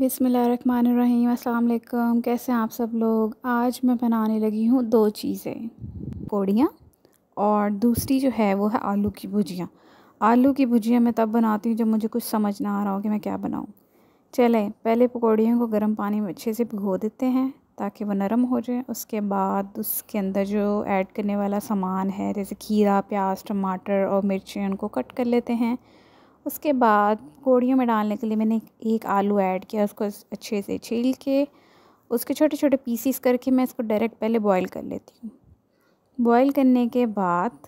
बिस्मिल्लाहिर्रहमानिर्रहीम, अस्सलाम वालेकुम। कैसे हैं आप सब लोग। आज मैं बनाने लगी हूँ दो चीज़ें, पकौड़ियाँ और दूसरी जो है वो है आलू की भुजिया। आलू की भुजिया मैं तब बनाती हूँ जब मुझे कुछ समझ ना आ रहा हो कि मैं क्या बनाऊँ। चलें, पहले पकौड़ियों को गर्म पानी में अच्छे से भिगो देते हैं ताकि वो नरम हो जाए। उसके बाद उसके अंदर जो ऐड करने वाला सामान है जैसे खीरा, प्याज, टमाटर और मिर्चें, उनको कट कर लेते हैं। उसके बाद पकौड़ियों में डालने के लिए मैंने एक आलू ऐड किया, उसको अच्छे से छील के उसके छोटे छोटे पीसीस करके मैं इसको डायरेक्ट पहले बॉईल कर लेती हूँ। बॉईल करने के बाद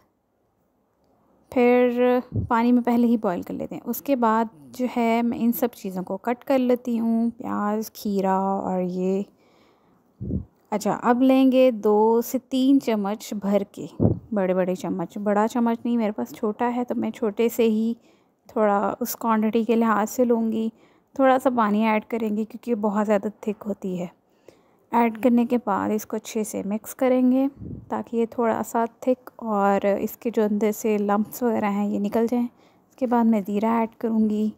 फिर पानी में पहले ही बॉईल कर लेते हैं। उसके बाद जो है मैं इन सब चीज़ों को कट कर लेती हूँ, प्याज, खीरा और ये। अच्छा, अब लेंगे 2 से 3 चम्मच भर के बड़े बड़े चम्मच। बड़ा चम्मच नहीं, मेरे पास छोटा है तो मैं छोटे से ही थोड़ा उस क्वांटिटी के लिहाज से लूँगी। थोड़ा सा पानी ऐड करेंगे क्योंकि बहुत ज़्यादा थिक होती है। ऐड करने के बाद इसको अच्छे से मिक्स करेंगे ताकि ये थोड़ा सा थिक और इसके जो अंदर से लम्प्स वगैरह हैं ये निकल जाएं। इसके बाद मैं ज़ीरा ऐड करूँगी,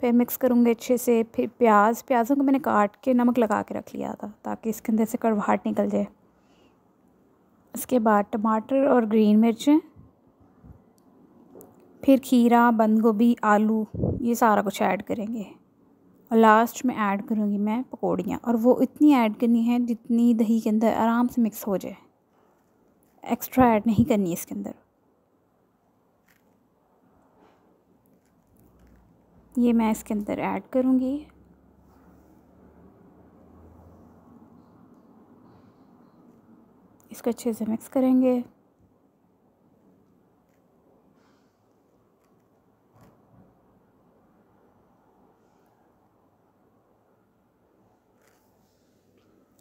फिर मिक्स करूँगी अच्छे से। फिर प्याज़ों को मैंने काट के नमक लगा के रख लिया था ताकि इसके अंदर से कड़वाहट निकल जाए। इसके बाद टमाटर और ग्रीन मिर्चें, फिर खीरा, बंद गोभी, आलू, ये सारा कुछ ऐड करेंगे। और लास्ट में ऐड करूँगी मैं पकौड़ियाँ, और वो इतनी ऐड करनी है जितनी दही के अंदर आराम से मिक्स हो जाए। एक्स्ट्रा ऐड नहीं करनी इसके अंदर। ये मैं इसके अंदर ऐड करूँगी। इसको अच्छे से मिक्स करेंगे।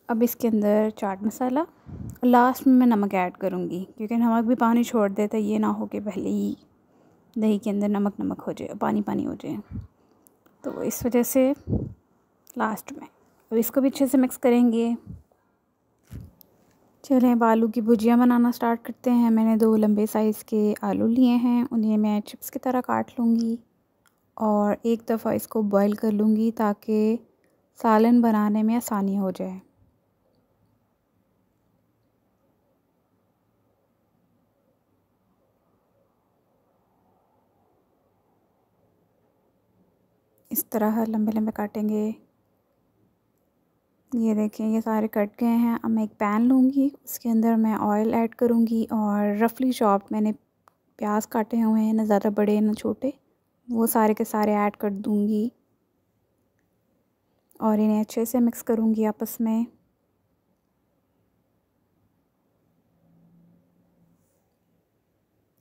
अब इसके अंदर चाट मसाला, लास्ट में मैं नमक ऐड करूँगी क्योंकि नमक भी पानी छोड़ देता है। ये ना हो कि पहले ही दही के अंदर नमक हो जाए, पानी हो जाए, तो इस वजह से लास्ट में। अब इसको भी अच्छे से मिक्स करेंगे। चलें, अब आलू की भुजिया बनाना स्टार्ट करते हैं। मैंने 2 लंबे साइज़ के आलू लिए हैं, उन्हें मैं चिप्स की तरह काट लूँगी और एक दफ़ा इसको बॉईल कर लूँगी ताकि सालन बनाने में आसानी हो जाए। इस तरह लंबे लंबे काटेंगे। ये देखें, ये सारे कट गए हैं। अब मैं एक पैन लूँगी, उसके अंदर मैं ऑयल ऐड करूँगी और रफली चॉप्ड मैंने प्याज काटे हुए हैं, ना ज़्यादा बड़े ना छोटे, वो सारे के सारे ऐड कर दूँगी और इन्हें अच्छे से मिक्स करूँगी आपस में।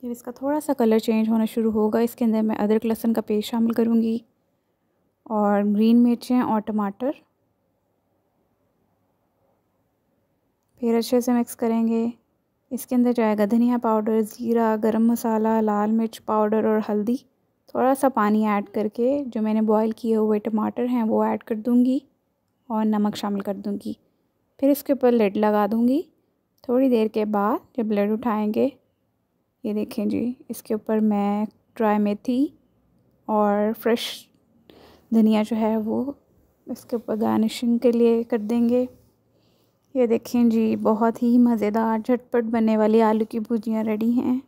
जब इसका थोड़ा सा कलर चेंज होना शुरू होगा, इसके अंदर मैं अदरक लहसुन का पेस्ट शामिल करूँगी और ग्रीन मिर्चें और टमाटर, फिर अच्छे से मिक्स करेंगे। इसके अंदर जाएगा धनिया पाउडर, ज़ीरा, गरम मसाला, लाल मिर्च पाउडर और हल्दी। थोड़ा सा पानी ऐड करके जो मैंने बॉईल किए हुए टमाटर हैं वो ऐड कर दूंगी और नमक शामिल कर दूंगी। फिर इसके ऊपर लिड लगा दूंगी। थोड़ी देर के बाद जब लिड उठाएंगे, ये देखें जी, इसके ऊपर मैं ड्राई मेथी और फ्रेश धनिया जो है वो इसके ऊपर गार्निशिंग के लिए कर देंगे। ये देखें जी, बहुत ही मज़ेदार झटपट बनने वाली आलू की भुजियाँ रेडी हैं।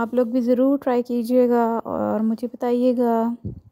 आप लोग भी ज़रूर ट्राई कीजिएगा और मुझे बताइएगा।